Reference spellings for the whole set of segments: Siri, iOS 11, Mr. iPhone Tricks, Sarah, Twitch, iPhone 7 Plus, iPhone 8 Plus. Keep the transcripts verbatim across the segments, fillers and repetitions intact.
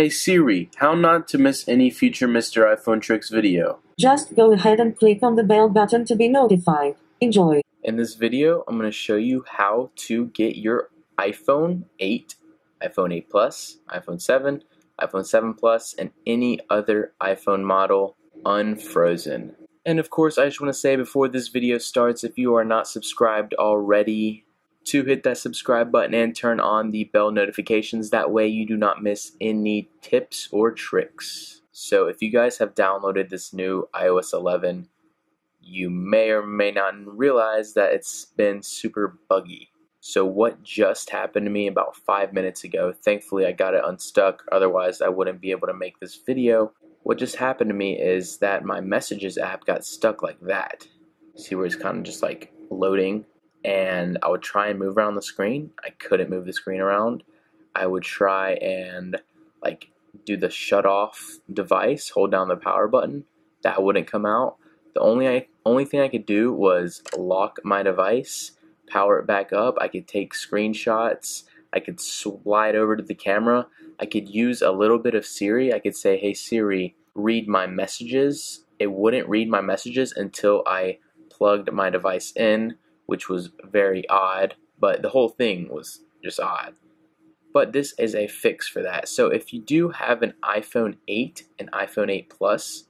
Hey Siri, how not to miss any future Mister iPhone Tricks video? Just go ahead and click on the bell button to be notified. Enjoy! In this video, I'm going to show you how to get your iPhone eight, iPhone eight Plus, iPhone seven, iPhone seven Plus, and any other iPhone model unfrozen. And of course, I just want to say before this video starts, if you are not subscribed already, to hit that subscribe button and turn on the bell notifications. That way you do not miss any tips or tricks. So if you guys have downloaded this new iOS eleven, you may or may not realize that it's been super buggy. So what just happened to me about five minutes ago, thankfully I got it unstuck, otherwise I wouldn't be able to make this video. What just happened to me is that my Messages app got stuck like that. See where it's kind of just like loading. And I would try and move around the screen. I couldn't move the screen around. I would try and like do the shut off device, hold down the power button. That wouldn't come out. The only I, only thing I could do was lock my device, power it back up. I could take screenshots. I could slide over to the camera. I could use a little bit of Siri. I could say, "Hey Siri, read my messages." It wouldn't read my messages until I plugged my device in, which was very odd, but the whole thing was just odd. But this is a fix for that. So if you do have an iPhone eight and iPhone eight Plus,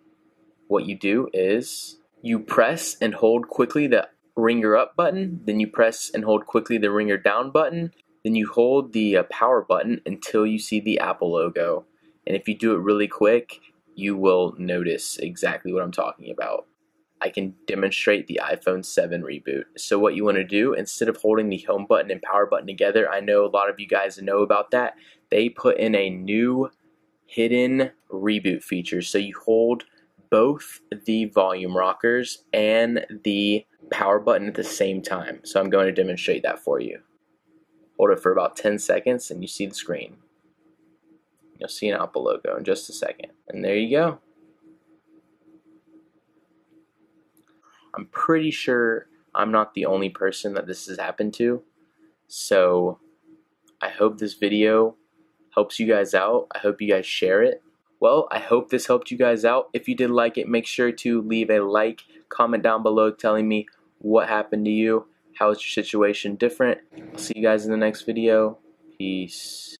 what you do is you press and hold quickly the ringer up button, then you press and hold quickly the ringer down button, then you hold the uh, power button until you see the Apple logo. And if you do it really quick, you will notice exactly what I'm talking about. I can demonstrate the iPhone seven reboot. So what you want to do, instead of holding the home button and power button together, I know a lot of you guys know about that, they put in a new hidden reboot feature. So you hold both the volume rockers and the power button at the same time. So I'm going to demonstrate that for you. Hold it for about ten seconds and you see the screen. You'll see an Apple logo in just a second. And there you go. I'm pretty sure I'm not the only person that this has happened to, so I hope this video helps you guys out. I hope you guys share it. Well, I hope this helped you guys out. If you did like it, make sure to leave a like, comment down below telling me what happened to you, how is your situation different. I'll see you guys in the next video. Peace.